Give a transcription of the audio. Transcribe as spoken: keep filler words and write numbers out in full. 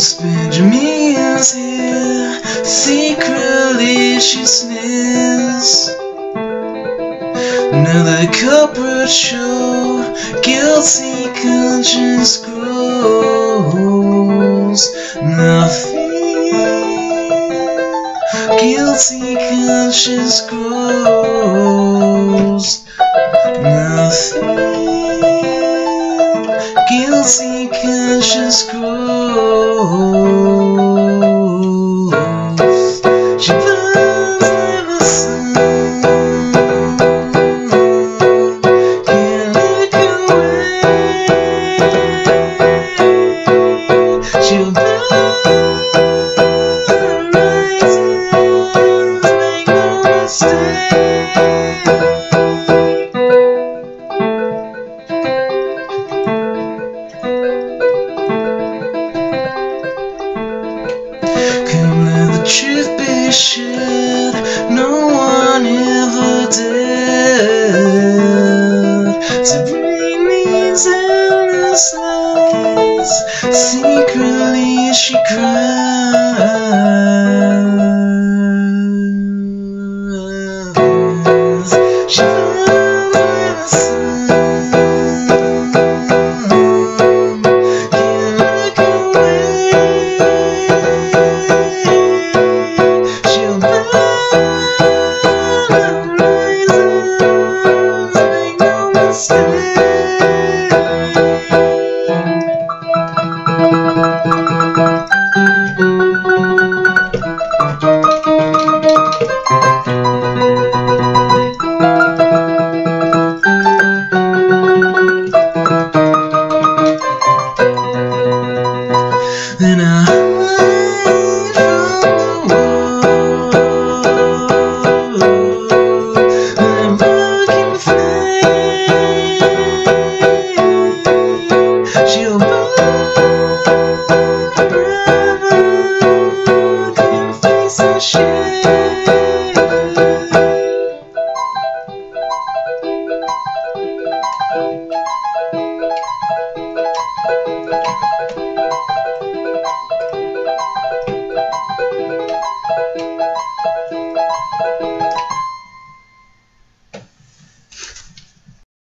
Benjamin is here, secretly she sneers. Another corporate show, guilty conscience grows. Nothing, guilty conscience grows. Nothing, guilty conscience grows. She burns ever since. Can't look away. She'll burn, rise and burn, make no mistake. Come, let the truth be shared. No one ever dared. Sabrina needs endless lies. Secretly she cries. She